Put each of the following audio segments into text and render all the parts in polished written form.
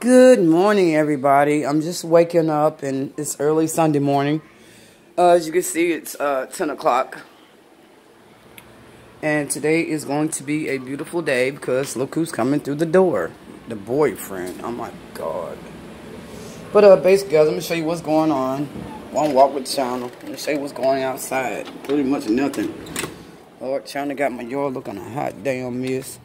Good morning, everybody. I'm just waking up, and it's early Sunday morning. As you can see, it's 10 o'clock. And today is going to be a beautiful day because look who's coming through the door. The boyfriend. Oh, my God. But basically, guys, I'm going to show you what's going on. One walk with China. I'm going to show you what's going outside. Pretty much nothing. Lord, China got my yard looking a hot damn mess.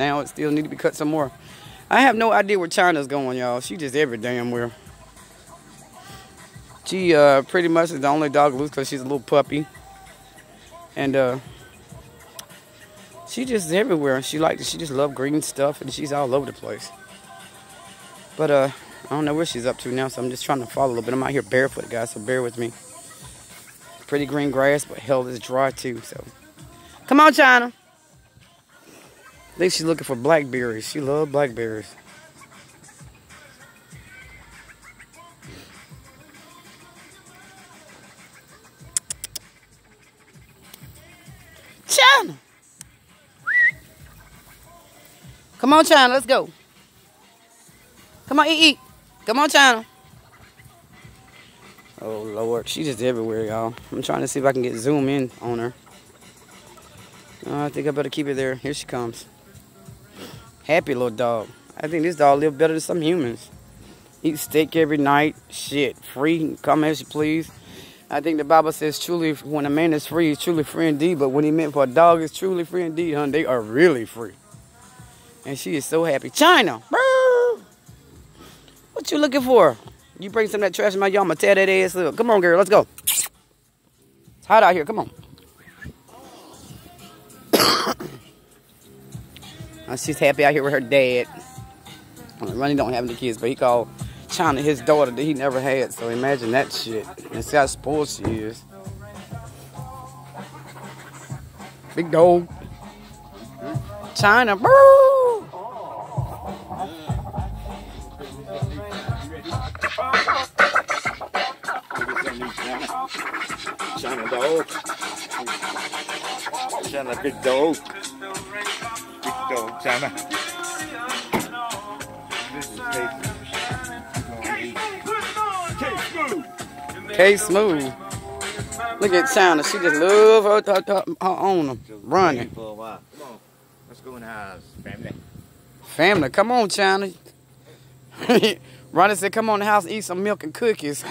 Now it still need to be cut some more. I have no idea where China's going, y'all. She just every damn where. She pretty much is the only dog loose because she's a little puppy. And she just everywhere. She just loves green stuff, and she's all over the place. But I don't know where she's up to now, so I'm just trying to follow a little bit. I'm out here barefoot, guys, so bear with me. Pretty green grass, but hell, it's dry too, so. Come on, China. I think she's looking for blackberries. She loves blackberries. China! Come on, China, let's go. Come on, eat. Come on, China. Oh, Lord. She's just everywhere, y'all. I'm trying to see if I can get zoom in on her. I think I better keep it there. Here she comes. Happy little dog. I think this dog lives better than some humans. Eats steak every night. Shit, free. Come as you please. I think the Bible says truly when a man is free, he's truly free indeed. But when he meant for a dog, it's truly free indeed, hun. They are really free. And she is so happy. China, what you looking for? You bring some of that trash in my yard, I'm going to tear that ass up. Come on, girl, let's go. It's hot out here, come on. She's happy out here with her dad. Ronnie don't have any kids, but he called China his daughter that he never had. So imagine that shit. And see how spoiled she is. Big dog. China. Woo! China dog. China big dog. Big dog, China. This is K-Smooth. Look at China. She just love her own them. Running. Come on. Let's go in the house, family. Family, come on, China. Ronnie said, come on in the house and eat some milk and cookies.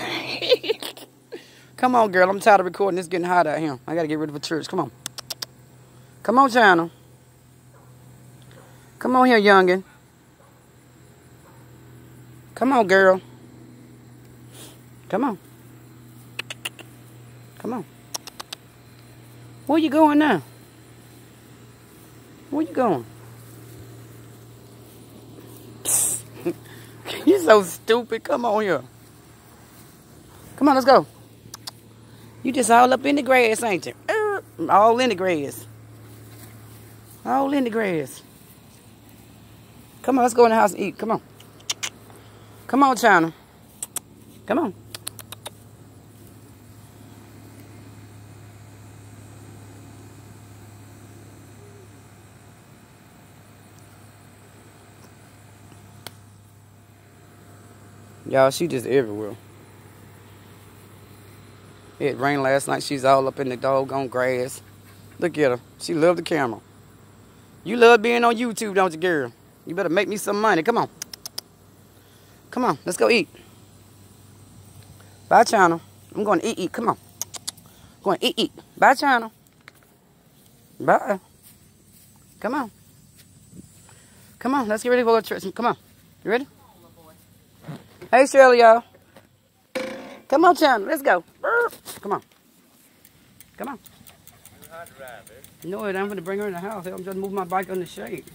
Come on, girl. I'm tired of recording. It's getting hot out here. I got to get rid of a church. Come on. Come on, China. Come on here, youngin'. Come on, girl. Come on. Come on. Where you going now? Where you going? You're so stupid. Come on here. Come on, let's go. You just all up in the grass, ain't you? All in the grass. All in the grass. Come on, let's go in the house and eat. Come on. Come on, China. Come on. Y'all, she just everywhere. It rained last night. She's all up in the doggone grass. Look at her. She loved the camera. You love being on YouTube, don't you, girl? You better make me some money. Come on. Come on. Let's go eat. Bye, China. I'm going to eat. Come on. I'm going to eat. Bye, China. Bye. Come on. Come on. Let's get ready for the church. Come on. You ready? Hey, Shirley, y'all. Come on, China. Let's go. Come on. Come on. No, I'm going to bring her in the house. I'm just moving my bike on the shade.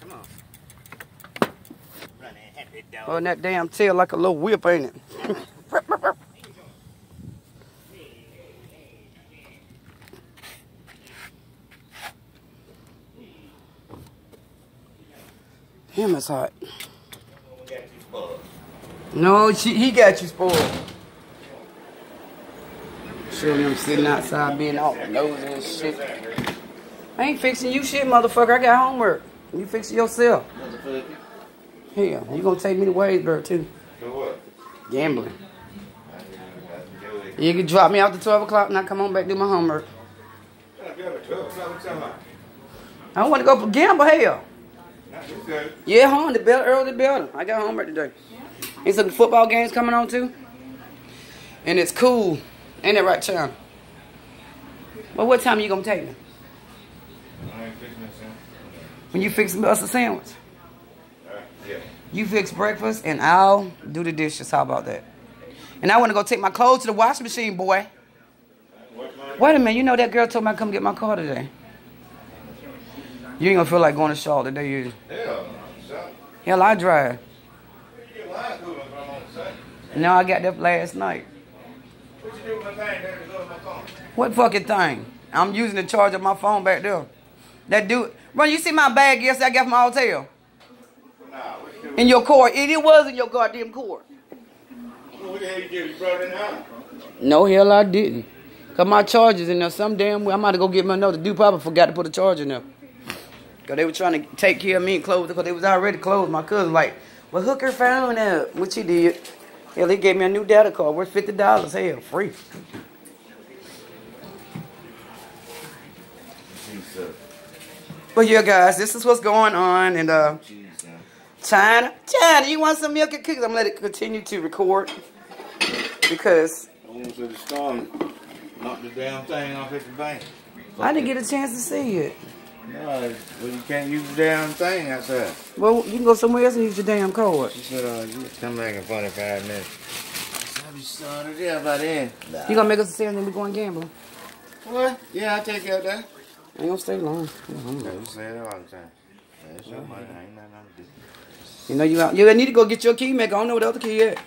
Come on. Running happy dog. Oh, and that damn tail like a little whip, ain't it? Damn, it's hot. No, he got you spoiled. Showing him sitting outside being all nosy and shit. I ain't fixing you shit, motherfucker. I got homework. You fix it yourself. Hell, you gonna take me to Waysburg too. For what? Gambling. You can drop me out to 12 o'clock and I come on back do my homework. I want to go gamble, hell. Yeah, hon, the better early the better. I got homework today. And some football games coming on too. And it's cool. Ain't it right, China? Well, what time are you gonna take me? I ain't fixing that sandwich. When you fix us a sandwich. Yeah. You fix breakfast and I'll do the dishes. How about that? And I want to go take my clothes to the washing machine, boy. Wait a minute. You know that girl told me I'd come get my car today. You ain't gonna feel like going to Shaw today, you. Hell, I drive. No, I got that last night. What you do with my thing? What fucking thing? I'm using the charge of my phone back there. That dude, bro, you see my bag yesterday I got from my hotel? Nah, in your cord. It was in your goddamn cord. What the hell you did? You brought it in the house? No, hell I didn't. Because my charger's in there some damn way. I'm about to go get my another. Dude probably forgot to put a charger in there. Because they were trying to take care of me and close it because they was already closed. My cousin like, well, hook her phone up, which she did. Hell, they gave me a new data card worth $50. Hell, free. Jesus. But yeah, guys, this is what's going on in China. China, you want some milk and cookies? I'm going to let it continue to record. because the storm knocked the damn thing off at the bank. I didn't get a chance to see it. No, well, you can't use the damn thing outside. Well, you can go somewhere else and use your damn cord. She said, you come back in 45 minutes. I'll be started there by then. Nah. You gonna make us a sale and we going gambling? What? Yeah, I'll take you up there. I ain't gonna stay long. You say it all the time. That's your money. I ain't nothing to do. You know, you need to go get your key, man. I don't know where the other key at.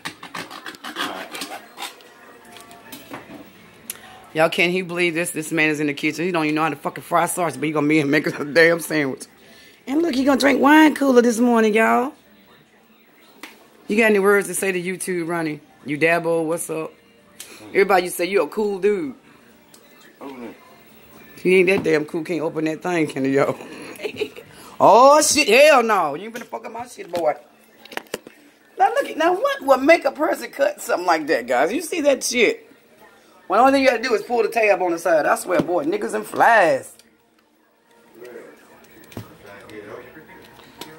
Y'all can't he believe this? This man is in the kitchen. He don't even know how to fucking fry sausage, but he gonna be and make us a damn sandwich. And look, he gonna drink wine cooler this morning, y'all. You got any words to say to YouTube, Ronnie? You dabble, what's up? Everybody you say you a cool dude. He ain't that damn cool, can't open that thing, can he, y'all? Oh shit, hell no. You ain't finna fuck up my shit, boy. Now look, now what would make a person cut something like that, guys? You see that shit. Well, the only thing you gotta do is pull the tab on the side. I swear, boy, niggas and flies.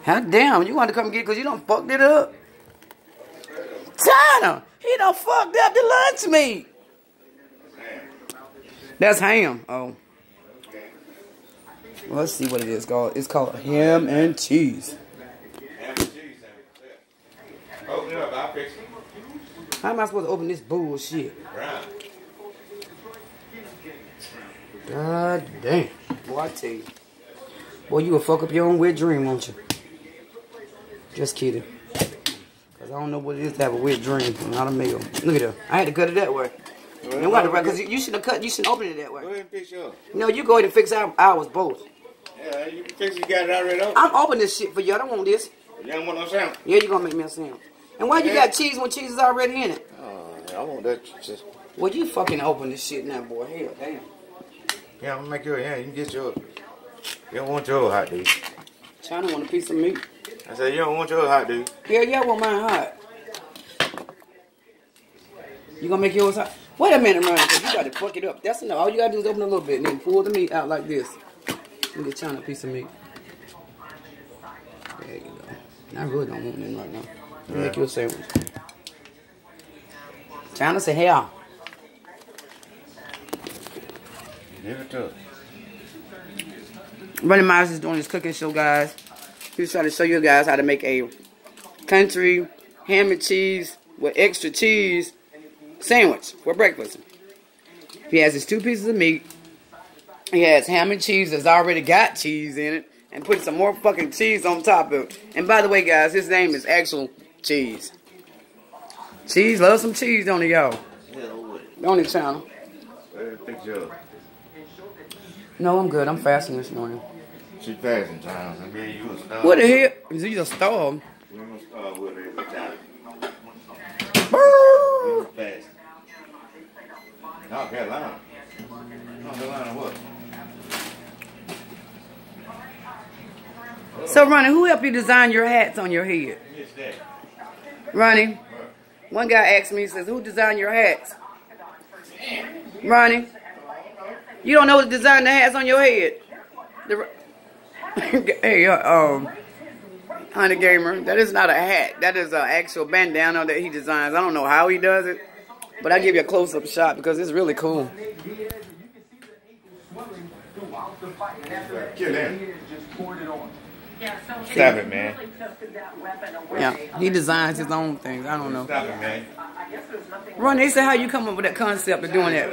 How damn, you want to come get it because you done fucked it up? China, he done fucked up the lunch meat. That's ham. Oh. Well, let's see what it is called. It's called ham and cheese. Ham and cheese. Open it up, I'll fix it. How am I supposed to open this bullshit? God damn. Boy, I tell you. Boy, you will fuck up your own weird dream, won't you? Just kidding. Because I don't know what it is to have a weird dream from not a meal. Look at that. I had to cut it that way. Because you shouldn't have cut, you shouldn't open it that way. Go ahead and fix yours. No, you go ahead and fix ours both. Yeah, you can fix it, you got it already open. I'm opening this shit for you. I don't want this. You don't want no sandwich? Yeah, you're going to make me a sandwich. And why you got cheese when cheese is already in it? Oh, I want that shit. Well, you fucking open this shit now, boy. Hell, damn. Yeah, I'm gonna make yours. Yeah, you can get yours. You don't want yours hot, dude. China want a piece of meat. I said, you don't want yours hot, dude. Yeah, yeah, I want mine hot. You gonna make yours hot? Wait a minute, Ronnie, because you gotta fuck it up. That's enough. All you gotta do is open a little bit and then pull the meat out like this. You get China a piece of meat. There you go. I really don't want them right now. Right. Make you a sandwich. China said, hey, give it to us. Ronnie Myers is doing his cooking show, guys. He's trying to show you guys how to make a country ham and cheese with extra cheese sandwich for breakfast. He has his two pieces of meat. He has ham and cheese that's already got cheese in it and put some more fucking cheese on top of it. And by the way, guys, his name is actual Cheese. Cheese, love some cheese, don't he, y'all? Don't he, China? No, I'm good. I'm fasting this morning. She fasting, China. I mean, you a star. What the hell? You a star. You a star with every time. You fasting. North Carolina. North Carolina what? So, Ronnie, who helped you design your hats on your head? Yes, that. Ronnie, one guy asked me, he says, who designed your hats? Ronnie. You don't know what design the hats on your head. Hey, Honey Gamer, that is not a hat. That is an actual bandana that he designs. I don't know how he does it, but I'll give you a close-up shot because it's really cool. Stop it, man. Yeah, he designs his own things. I don't know. Stop it, man. Ronnie, they said how you come up with that concept of doing that.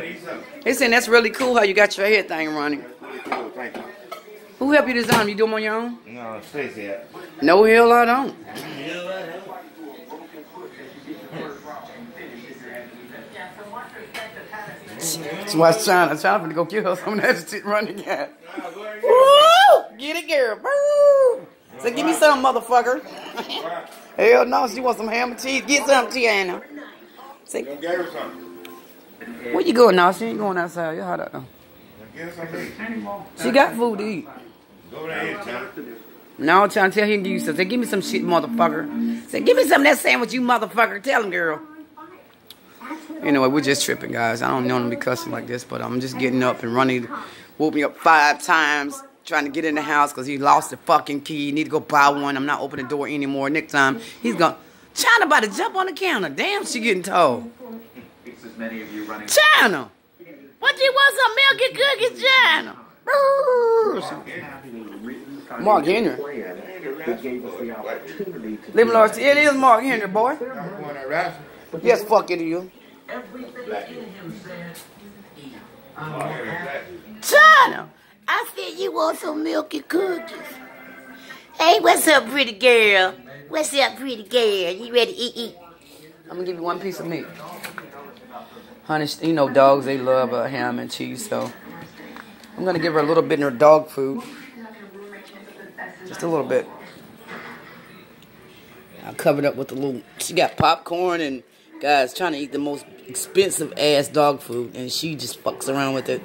They said that's really cool how you got your head thing, Ronnie. Who helped you design them? You do them on your own? No, Stacy. No, hell I don't. That's why China. China to go kill her some of that shit Ronnie got. Woo! Get it, girl. Woo! So give me some, motherfucker. Hell no, she wants some ham and cheese. Get some, Tiana. Say, where you going now? She ain't going outside. You're hot out now. She got food to eat. Go there, China. No, China, tell him to give you something. Say, give me some shit, motherfucker. Say, give me some of that sandwich, you motherfucker. Tell him, girl. Anyway, we're just tripping, guys. I don't know them to be cussing like this, but I'm just getting up and running. Woke me up 5 times. Trying to get in the house because he lost the fucking key. Need to go buy one. I'm not opening the door anymore. Next time, he's going to... China about to jump on the counter. Damn, she getting tall. as many of you running. China! What do you want, some milky cookies, China? Mark Henry. Live in Lawrence. It is Mark Henry, boy. Yes, fuck it to you. Everything in him said, China! I said you want some milky cookies. Hey, what's up, pretty girl? What's up, pretty girl? You ready to eat? I'm gonna give you one piece of meat. Honey, you know dogs, they love ham and cheese, so I'm gonna give her a little bit in her dog food. Just a little bit. I'll cover it up with a little, she got popcorn and guys trying to eat the most expensive ass dog food and she just fucks around with it.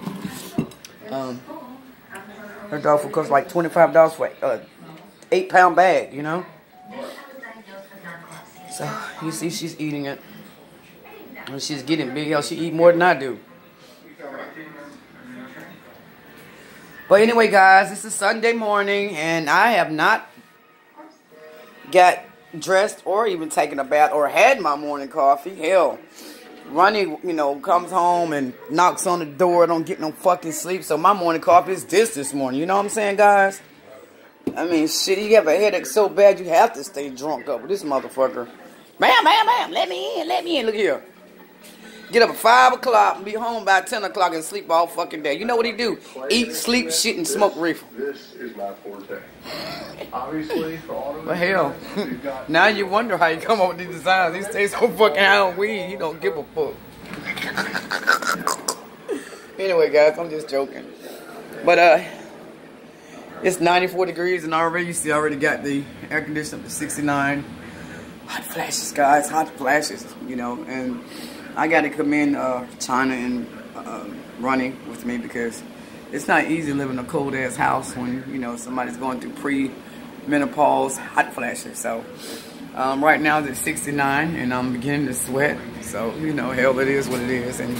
Her dog food costs like $25 for an 8-pound bag, you know? So, you see she's eating it. And she's getting big. Hell, she eat more than I do. But anyway, guys, this is Sunday morning, and I have not got dressed or even taken a bath or had my morning coffee. Hell, Ronnie, you know, comes home and knocks on the door. Don't get no fucking sleep. So my morning coffee is this morning. You know what I'm saying, guys? I mean, shit, you have a headache so bad you have to stay drunk up with this motherfucker. Bam, bam, bam, let me in, let me in. Look here. Get up at 5 o'clock and be home by 10 o'clock and sleep all fucking day. You know what he do? Eat, sleep, shit, and smoke reefer. This is my forte. Obviously, for all of the hell, now you wonder how you come up with these designs. These days so fucking out of weed, you don't give a fuck. Anyway, guys, I'm just joking. But, it's 94 degrees and already, you see, I already got the air conditioner up to 69. Hot flashes, guys, hot flashes, you know. And I got to commend China and Ronnie with me because it's not easy living in a cold-ass house when, you know, somebody's going through pre-menopause hot flashes. So, right now it's at 69 and I'm beginning to sweat. So, you know, hell, it is what it is. And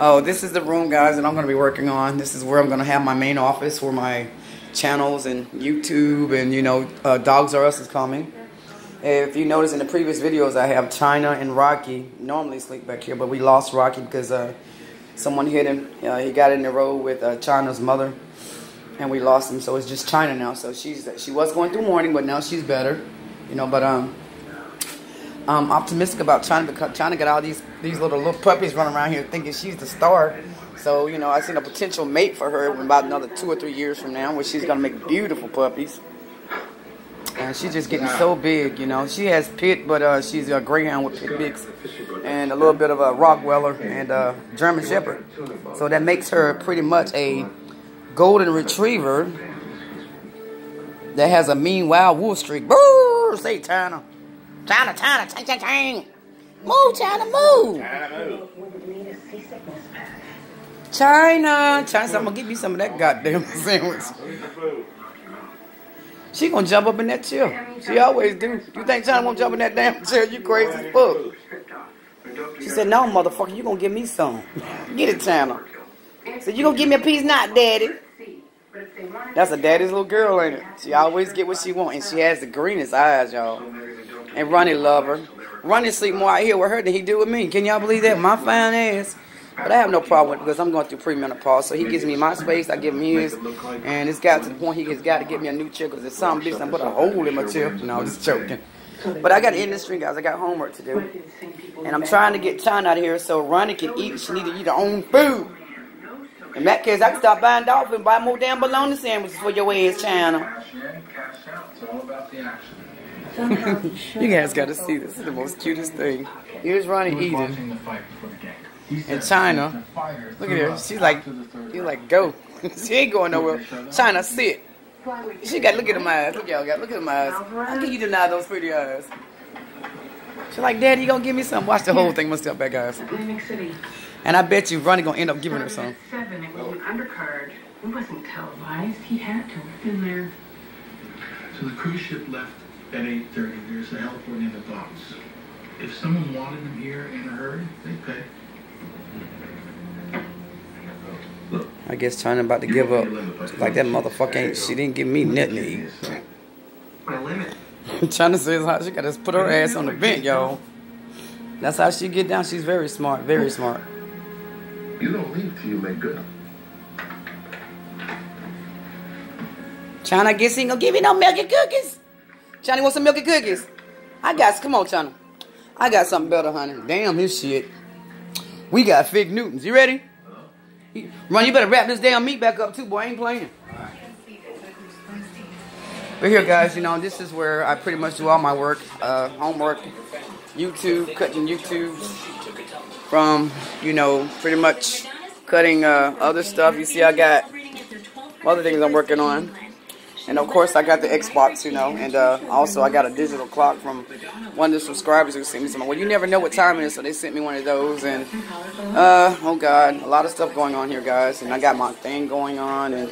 oh, this is the room, guys, that I'm going to be working on. This is where I'm going to have my main office for my channels and YouTube, and you know, Dogs Are Us is coming. If you notice in the previous videos, I have China and Rocky normally sleep back here, but we lost Rocky because someone hit him. He got in the road with China's mother, and we lost him. So it's just China now. So she was going through mourning, but now she's better, you know. But I'm optimistic about China because China got all these little puppies running around here thinking she's the star. So, you know, I seen a potential mate for her in about another 2 or 3 years from now, where she's going to make beautiful puppies. And she's just getting so big, you know. She has pit, but she's a greyhound with pit mix and a little bit of a Rockweller and a German Shepherd. So that makes her pretty much a golden retriever that has a mean wild wolf streak. Brrr, say China. China, China, chang, chang, chang. Move, China, move. China, move. China, China, so I'm gonna give you some of that goddamn sandwich. She gonna jump up in that chair. She always do. You think China won't jump in that damn chair? You crazy as fuck. She said, no, motherfucker, you gonna give me some. Get it, China. So you gonna give me a piece, not daddy. That's a daddy's little girl, ain't it? She always get what she want, and she has the greenest eyes, y'all. And Ronnie love her. Ronnie sleep more out here with her than he do with me. Can y'all believe that? My fine ass. But I have no problem with it because I'm going through premenopause. So he gives me my space, I give him his. And it's got to the point he has got to give me a new chair because there's some bitch I put a hole in my chair. No, I'm just joking. But I got industry, guys. I got homework to do. And I'm trying to get China out of here so Ronnie can eat. She needs to eat her own food. In that case, I can stop buying dolphins and buy more damn bologna sandwiches for your ass, China. You guys got to see this. This is the most cutest thing. Here's Ronnie eating. And China, look at her. She's like, you like go. She ain't going nowhere. China, sit. She got look at my eyes. Look y'all got look at my eyes. How can you deny those pretty eyes? She like, daddy, you gonna give me some? Watch the whole thing myself back, guys. And I bet you Ronnie gonna end up giving her some. It was an undercard. It wasn't televised. He had to have been there. So the cruise ship left at 8:30. There's the help in the box. If someone wanted them here in a hurry, they could. I guess China about to give up. Like that motherfucker ain't, she didn't give me nothing to eat. China says how she got to put her ass on the vent, y'all. That's how she get down. She's very smart, very smart. You don't leave till you make good. China gets in, don't give me no milk and cookies. China wants some milk and cookies. I got, come on, China. I got something better, honey. Damn his shit. We got Fig Newtons. You ready? Ron, you better wrap this damn meat back up too, boy. I ain't playing. Right. But here, guys, you know, this is where I pretty much do all my work, homework, YouTube, cutting YouTube from, you know, pretty much cutting other stuff. You see, I got other things I'm working on. And, of course, I got the Xbox, you know, and also I got a digital clock from one of the subscribers who sent me some. Well, you never know what time it is, so they sent me one of those. And, oh, God, a lot of stuff going on here, guys. And I got my thing going on, and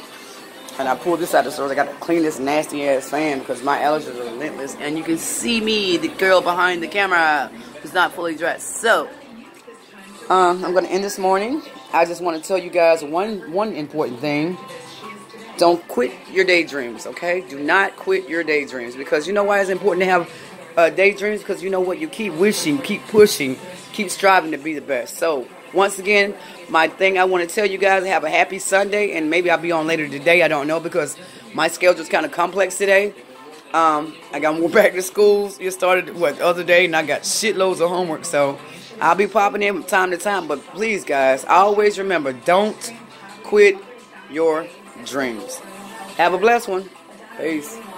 I pulled this out of the store. I got to clean this nasty-ass sand because my allergies are relentless. And you can see me, the girl behind the camera, who's not fully dressed. So, I'm going to end this morning. I just want to tell you guys one important thing. Don't quit your daydreams, okay? Do not quit your daydreams, because you know why it's important to have daydreams? Because you know what? You keep wishing, keep pushing, keep striving to be the best. So, once again, my thing I want to tell you guys, have a happy Sunday, and maybe I'll be on later today. I don't know, because my schedule's kind of complex today. I got to go back to school. It started, what, the other day, and I got shitloads of homework. So, I'll be popping in from time to time. But please, guys, always remember, don't quit your dreams. Have a blessed one. Peace.